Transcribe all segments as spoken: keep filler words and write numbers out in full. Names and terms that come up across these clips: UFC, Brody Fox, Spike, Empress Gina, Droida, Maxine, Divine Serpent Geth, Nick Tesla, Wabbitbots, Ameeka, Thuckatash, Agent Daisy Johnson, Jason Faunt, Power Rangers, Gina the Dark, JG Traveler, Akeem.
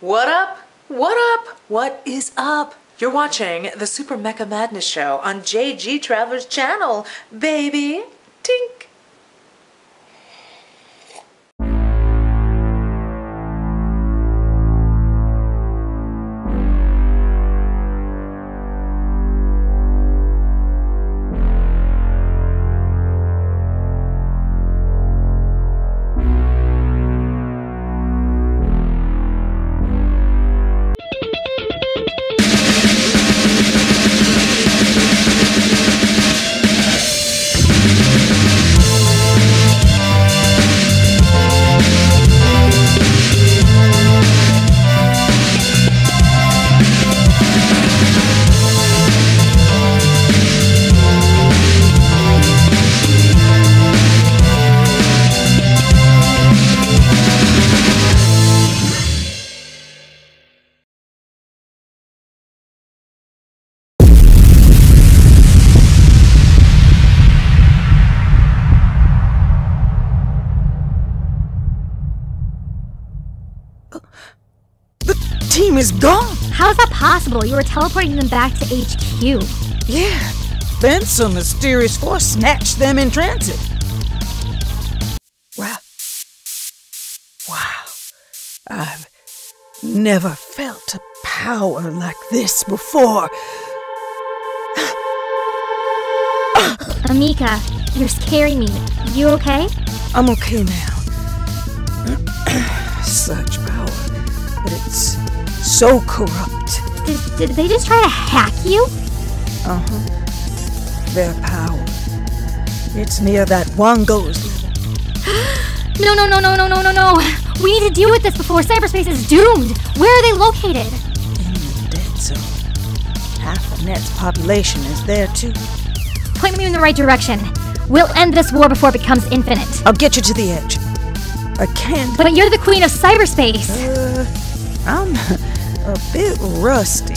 What up? What up? What is up? You're watching the Super Mecha Madness Show on J G Traveler's channel, baby. Tink. Is gone. How is that possible? You were teleporting them back to H Q. Yeah, then some mysterious force snatched them in transit. Wow. Wow. I've never felt a power like this before. Ameeka, you're scaring me. You okay? I'm okay now. Such power, but it's so corrupt. Did, did they just try to hack you? Uh-huh. Their power. It's near that Wango's level. No, no, no, no, no, no, no, no. We need to deal with this before cyberspace is doomed. Where are they located? In the dead zone. Half of Net's population is there, too. Point me in the right direction. We'll end this war before it becomes infinite. I'll get you to the edge. I can't... But you're the queen of cyberspace. Uh... I'm a bit rusty.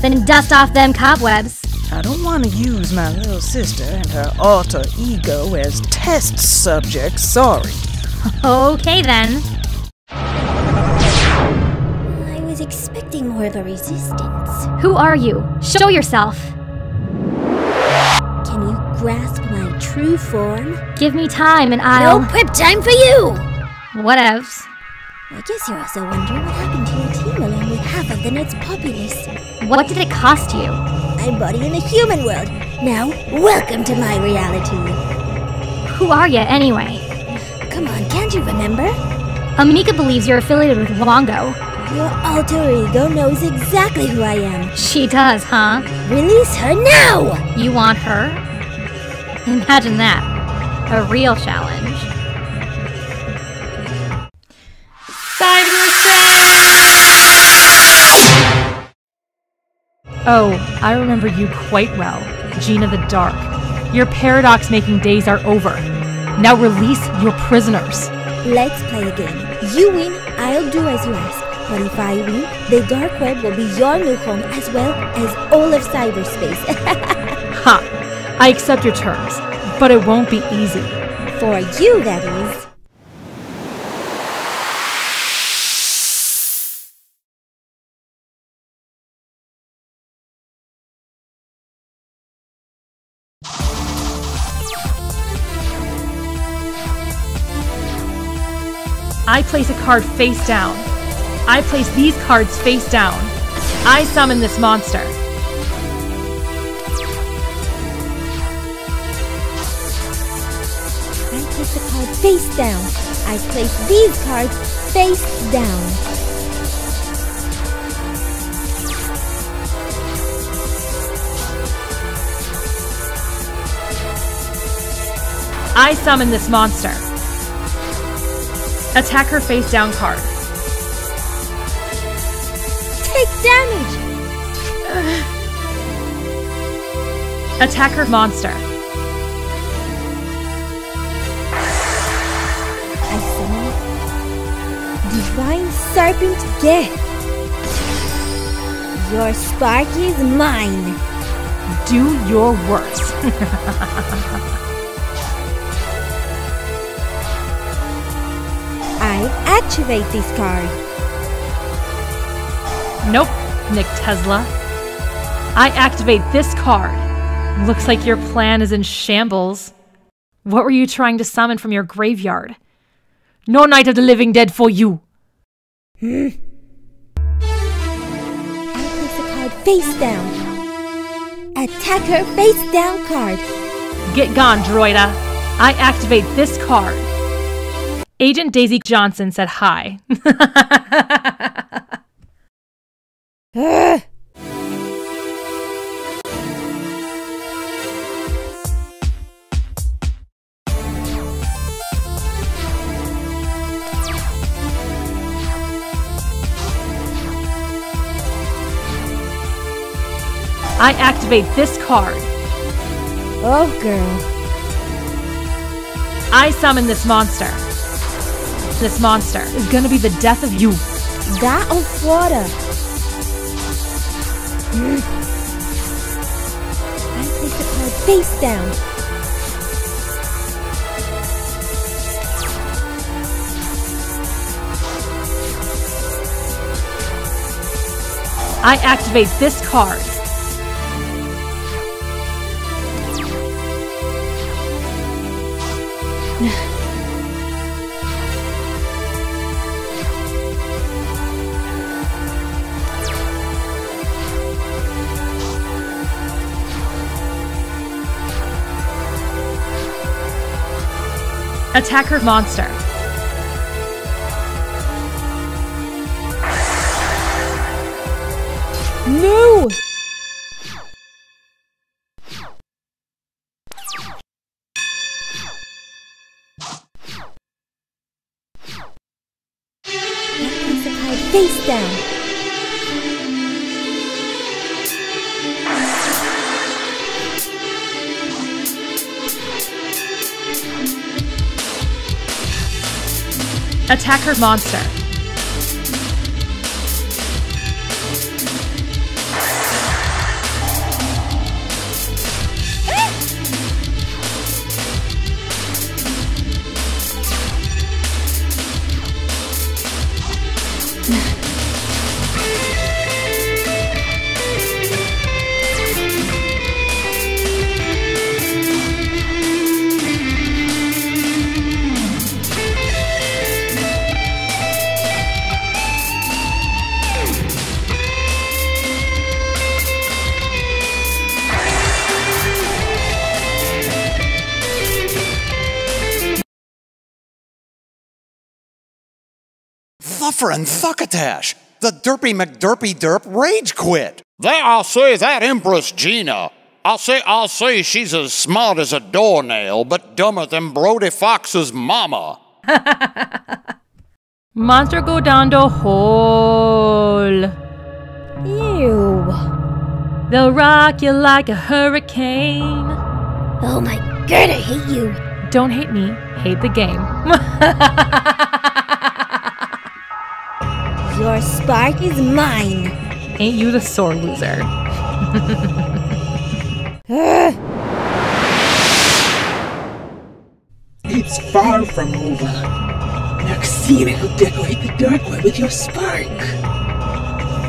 Then dust off them cobwebs. I don't want to use my little sister and her alter ego as test subjects, sorry. Okay then. I was expecting more of the resistance. Who are you? Show yourself. Can you grasp my true form? Give me time and I'll... No prep time for you! Whatevs. I guess you're also wondering what happened to your team along with half of the Net's populace. What did it cost you? I'm body in the human world. Now, welcome to my reality. Who are you, anyway? Come on, can't you remember? Ameeka believes you're affiliated with Wongo. Your alter ego knows exactly who I am. She does, huh? Release her now! You want her? Imagine that. A real challenge. Oh, I remember you quite well, Gina the Dark. Your paradox-making days are over. Now release your prisoners. Let's play a game. You win, I'll do as you ask. But if I win, the dark web will be your new home as well as all of cyberspace. Ha! Huh. I accept your terms, but it won't be easy. For you, that is. I place a card face down. I place these cards face down. I summon this monster. I place the card face down. I place these cards face down. I summon this monster. Attack her face down card. Take damage! Uh. Attack her monster. I summon Divine Serpent Geth. Your spark is mine. Do your worst. I activate this card. Nope, Nick Tesla. I activate this card. Looks like your plan is in shambles. What were you trying to summon from your graveyard? No Night of the Living Dead for you! Hmm? I place the card face down. Attack her face down card. Get gone, Droida. I activate this card. Agent Daisy Johnson said hi. uh. I activate this card. Oh, girl. I summon this monster. This monster is gonna be the death of you. That of Florida. Mm. I take the card face down. I activate this card. Attack her monster. No! Face down. Attack her monster. Thuffer and Thuckatash, the derpy McDerpy derp rage quit. There I'll say that Empress Gina. I'll say I'll say she's as smart as a doornail, but dumber than Brody Fox's mama. Monster go down the hole. Ew. They'll rock you like a hurricane. Oh my god, I hate you. Don't hate me, hate the game. Your spark is mine. Ain't you the sore loser? It's far from over. Maxine will decorate the dark web with your spark.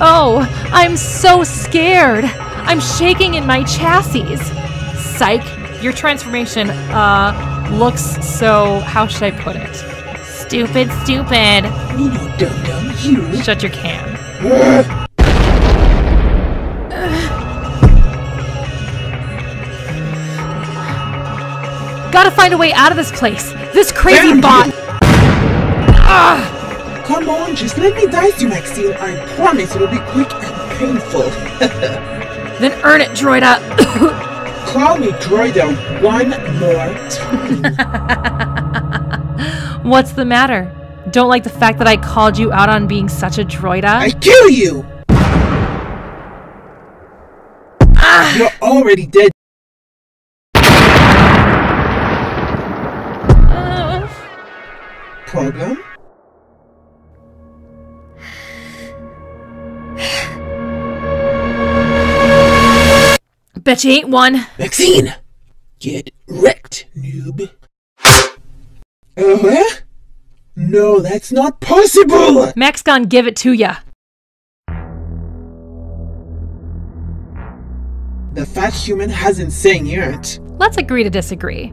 Oh, I'm so scared. I'm shaking in my chassis. Psych, your transformation, uh, looks so... how should I put it? Stupid, stupid. You know, dum-dum, you. Shut your can. Uh. Uh. Gotta find a way out of this place. This crazy Damn bot. Uh. Come on, just let me dice you, Maxine. I promise it'll be quick and painful. Then earn it, Droida. Call me Droida one more time. What's the matter? Don't like the fact that I called you out on being such a droida? I kill you! Ah! You're already dead. Uh. Problem? Bet you ain't one. Maxine! Get wrecked, noob. Uh-huh? No, that's not possible! Max gone give it to ya. The fat human hasn't sang yet. Let's agree to disagree.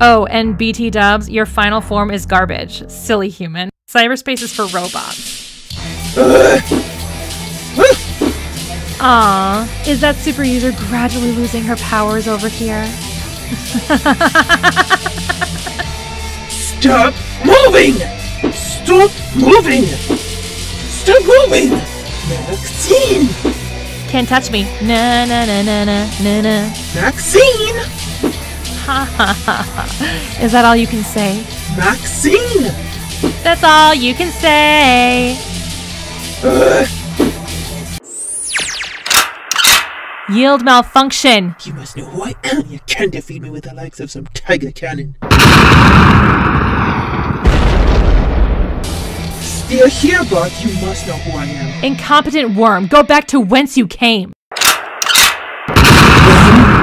Oh, and B T Dubs, your final form is garbage. Silly human. Cyberspace is for robots. Aw, is that super user gradually losing her powers over here? Stop moving! Stop moving! Stop moving! Maxine! Can't touch me. Na na na na na na na. Maxine! Ha ha ha ha. Is that all you can say? Maxine! That's all you can say. Uh. Yield malfunction. You must know who I am. You can't defeat me with the likes of some tiger cannon. You're here, bud. You must know who I am. Incompetent worm, go back to whence you came.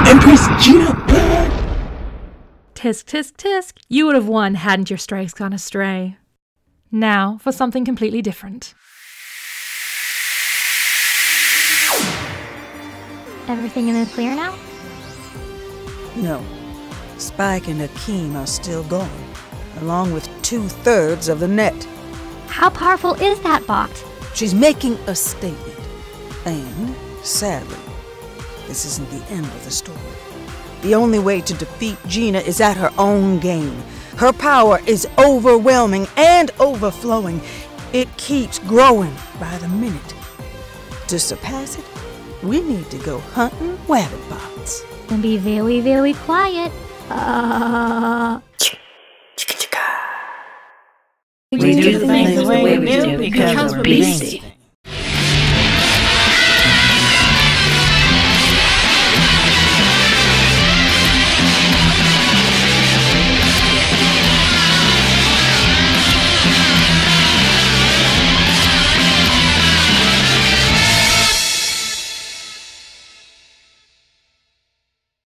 Empress Gina. Tisk, tisk, tisk. You would have won hadn't your strikes gone astray. Now for something completely different. Everything in the clear now? No. Spike and Akeem are still gone, along with two-thirds of the net. How powerful is that bot? She's making a statement. And, sadly, this isn't the end of the story. The only way to defeat Gina is at her own game. Her power is overwhelming and overflowing. It keeps growing by the minute. To surpass it, we need to go hunting Wabbitbots. And be very, very quiet. Uh... We, we do, do things the way we do because we're beastie.